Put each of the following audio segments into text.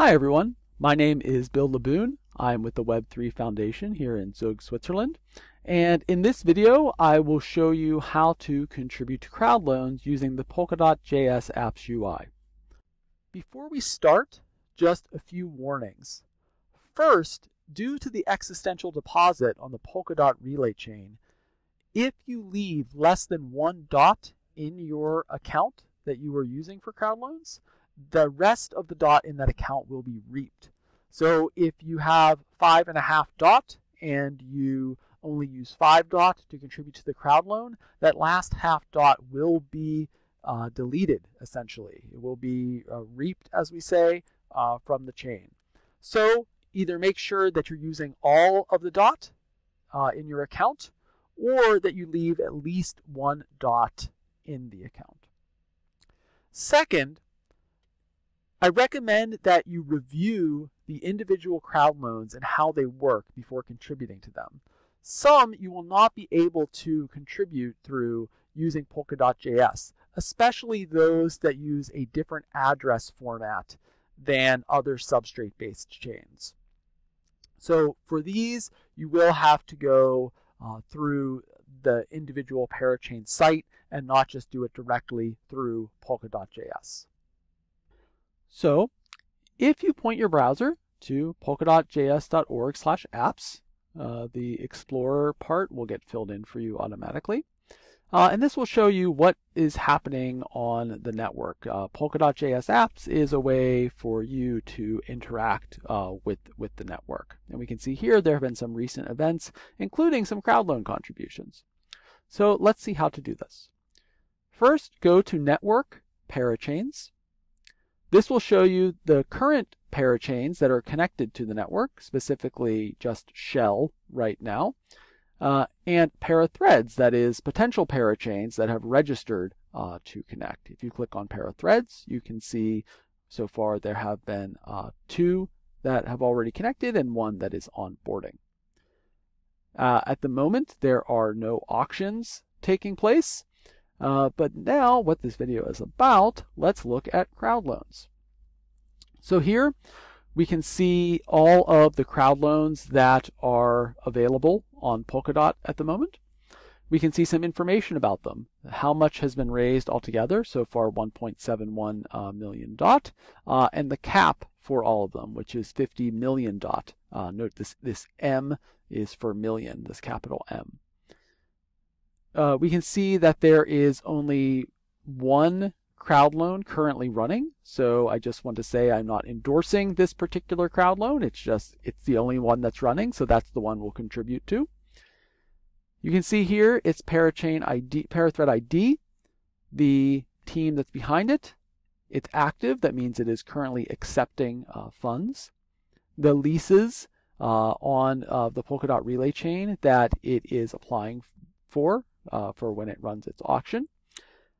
Hi everyone, my name is Bill Laboon. I'm with the Web3 Foundation here in Zug, Switzerland. And in this video, I will show you how to contribute to crowd loans using the Polkadot.js apps UI. Before we start, just a few warnings. First, due to the existential deposit on the Polkadot relay chain, if you leave less than one dot in your account that you are using for crowd loans, the rest of the dot in that account will be reaped. So if you have 5.5 dot and you only use 5 dot to contribute to the crowd loan, that last half dot will be deleted, essentially. It will be reaped, as we say, from the chain. So either make sure that you're using all of the dot in your account, or that you leave at least one dot in the account. Second, I recommend that you review the individual crowd loans and how they work before contributing to them. Some you will not be able to contribute through using Polkadot.js, especially those that use a different address format than other substrate-based chains. So for these, you will have to go through the individual parachain site and not just do it directly through Polkadot.js. So, if you point your browser to polkadotjs.org/apps, the Explorer part will get filled in for you automatically. And this will show you what is happening on the network. Polkadot.js apps is a way for you to interact with the network. And we can see here there have been some recent events, including some crowd loan contributions. So, let's see how to do this. First, go to Network, Parachains. This will show you the current parachains that are connected to the network, specifically just Shell right now, and parathreads, that is, potential parachains that have registered to connect. If you click on parathreads, you can see so far there have been 2 that have already connected and 1 that is onboarding. At the moment, there are no auctions taking place. But now, what this video is about, let's look at crowd loans. So here, we can see all of the crowd loans that are available on Polkadot at the moment. We can see some information about them. How much has been raised altogether, so far 1.71 million dot, and the cap for all of them, which is 50 million dot. Note this M is for million, this capital M. We can see that there is only one crowd loan currently running. So I just want to say I'm not endorsing this particular crowd loan. It's the only one that's running. So that's the one we'll contribute to. You can see here it's parachain ID, parathread ID, the team that's behind it. It's active. That means it is currently accepting funds. The leases on the Polkadot relay chain that it is applying for when it runs its auction,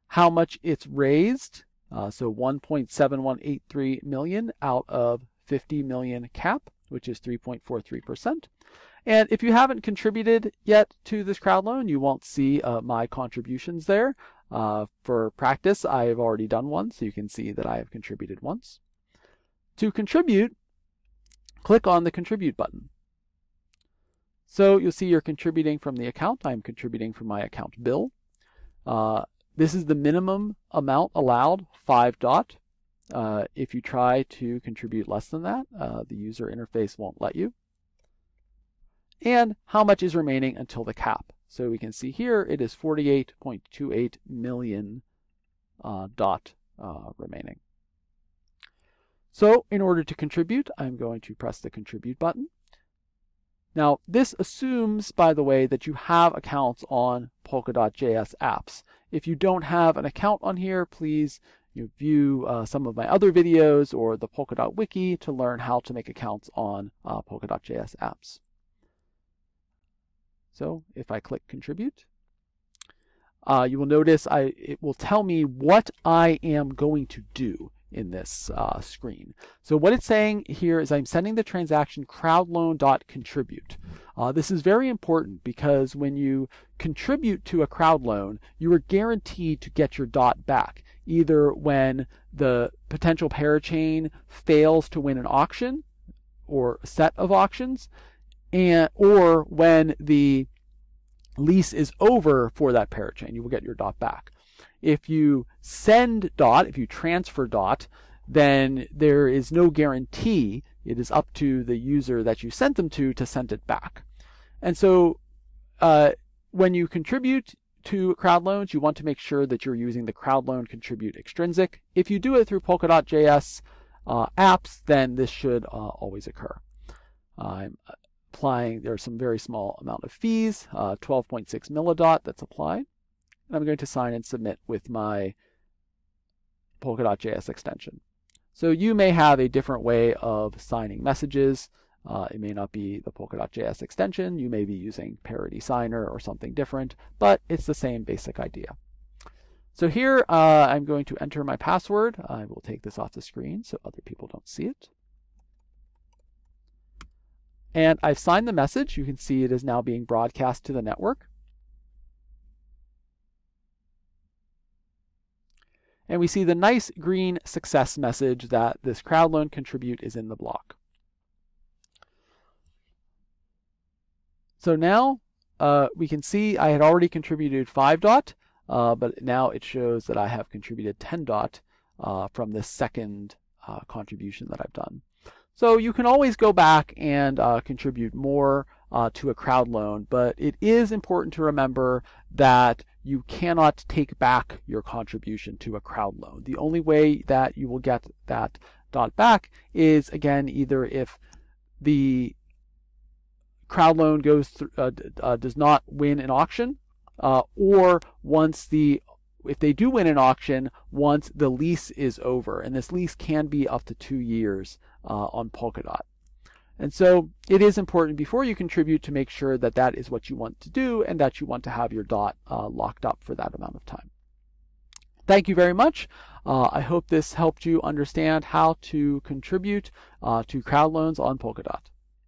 how much it's raised, so 1.7183 million out of 50 million cap, which is 3.43%. And if you haven't contributed yet to this crowd loan, you won't see my contributions there. For practice, I've already done one, so you can see that I have contributed once. To contribute, click on the Contribute button. So you'll see you're contributing from the account. I'm contributing from my account Bill. This is the minimum amount allowed, 5 dot. If you try to contribute less than that, the user interface won't let you. And how much is remaining until the cap? So we can see here it is 48.28 million dot remaining. So in order to contribute, I'm going to press the Contribute button. Now, this assumes, by the way, that you have accounts on Polkadot.js apps. If you don't have an account on here, please view some of my other videos or the Polkadot Wiki to learn how to make accounts on Polkadot.js apps. So if I click Contribute, you will notice it will tell me what I am going to do in this screen. So what it's saying here is I'm sending the transaction crowdloan.contribute. This is very important because when you contribute to a crowd loan, you are guaranteed to get your dot back, either when the potential parachain fails to win an auction or a set of auctions, and or when the lease is over for that parachain, you will get your DOT back. If you send DOT, if you transfer DOT, then there is no guarantee. It is up to the user that you sent them to send it back. And so when you contribute to crowd loans, you want to make sure that you're using the crowd loan contribute extrinsic. If you do it through Polkadot.js apps, then this should always occur. I'm applying, there's some very small amount of fees, 12.6 millidot that's applied. And I'm going to sign and submit with my Polkadot.js extension. So you may have a different way of signing messages. It may not be the Polkadot.js extension. You may be using Parity Signer or something different, but it's the same basic idea. So here I'm going to enter my password. I will take this off the screen so other people don't see it. And I've signed the message. You can see it is now being broadcast to the network. And we see the nice green success message that this crowd loan contribute is in the block. So now we can see I had already contributed 5 DOT, but now it shows that I have contributed 10 DOT from this second contribution that I've done. So you can always go back and contribute more to a crowd loan, but it is important to remember that you cannot take back your contribution to a crowd loan. The only way that you will get that DOT back is, again, either if the crowd loan goes through, does not win an auction, or once if they do win an auction, once the lease is over. And this lease can be up to 2 years on Polkadot. And so it is important before you contribute to make sure that that is what you want to do and that you want to have your DOT locked up for that amount of time. Thank you very much. I hope this helped you understand how to contribute to crowd loans on Polkadot.